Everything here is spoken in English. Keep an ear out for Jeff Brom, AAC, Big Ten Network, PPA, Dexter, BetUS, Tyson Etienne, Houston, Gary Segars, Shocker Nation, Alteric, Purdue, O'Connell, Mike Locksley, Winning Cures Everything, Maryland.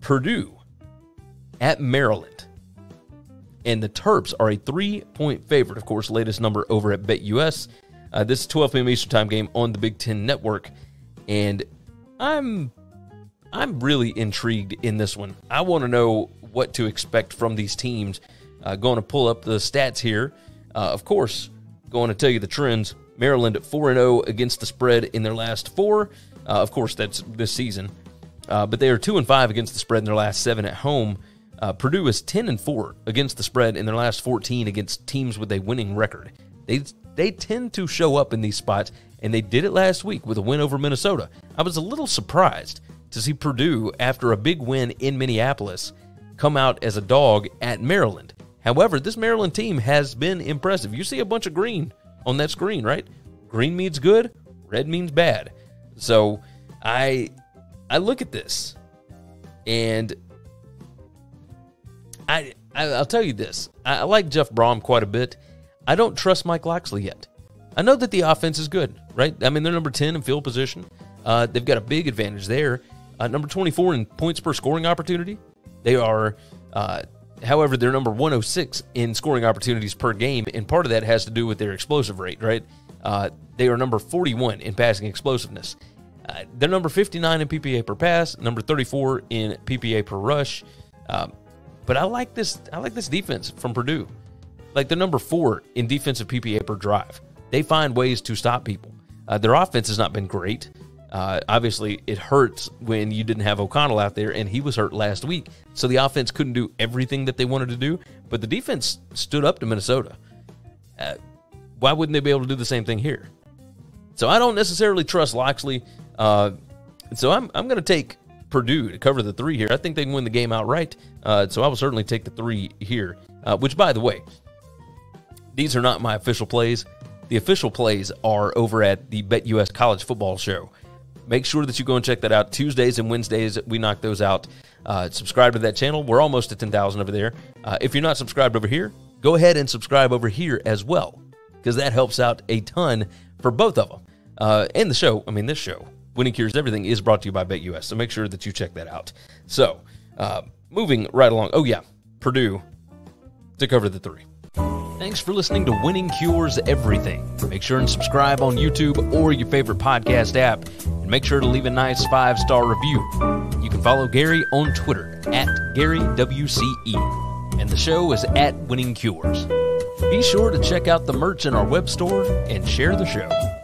Purdue at Maryland. And the Terps are a 3-point favorite. Of course, latest number over at BetUS. This 12 p.m. Eastern Time game on the Big Ten Network. And I'm really intrigued in this one. I want to know what to expect from these teams. Going to pull up the stats here. Of course, going to tell you the trends. Maryland at 4-0 against the spread in their last four. Of course, that's this season. But they are 2-5 against the spread in their last 7 at home. Purdue is 10-4 against the spread in their last 14 against teams with a winning record. They tend to show up in these spots, and they did it last week with a win over Minnesota. I was a little surprised to see Purdue, after a big win in Minneapolis, come out as a dog at Maryland. However, this Maryland team has been impressive. You see a bunch of green on that screen, right? Green means good, red means bad. So I look at this, and I'll tell you this. I like Jeff Brom quite a bit. I don't trust Mike Locksley yet. I know that the offense is good, right? I mean, they're number 10 in field position. They've got a big advantage there. Number 24 in points per scoring opportunity. They are, however, they're number 106 in scoring opportunities per game, and part of that has to do with their explosive rate, right? They are number 41 in passing explosiveness. They're number 59 in PPA per pass, number 34 in PPA per rush. But I like this defense from Purdue. Like, they're number 4 in defensive PPA per drive. They find ways to stop people. Their offense has not been great. Obviously, it hurts when you didn't have O'Connell out there, and he was hurt last week. So the offense couldn't do everything that they wanted to do, but the defense stood up to Minnesota. Why wouldn't they be able to do the same thing here? So I don't necessarily trust Locksley. So I'm going to take Purdue to cover the 3 here. I think they can win the game outright, so I will certainly take the 3 here, which, by the way, these are not my official plays. The official plays are over at the BetUS College Football Show. Make sure that you go and check that out. Tuesdays and Wednesdays, we knock those out. Subscribe to that channel. We're almost at 10,000 over there. If you're not subscribed over here, go ahead and subscribe over here as well, because that helps out a ton for both of them. And the show, I mean, this show, Winning Cures Everything, is brought to you by BetUS, so make sure that you check that out. So, moving right along. Oh, yeah, Purdue to cover the 3. Thanks for listening to Winning Cures Everything. Make sure and subscribe on YouTube or your favorite podcast app, and make sure to leave a nice 5-star review. You can follow Gary on Twitter at GaryWCE, and the show is at Winning Cures. Be sure to check out the merch in our web store and share the show.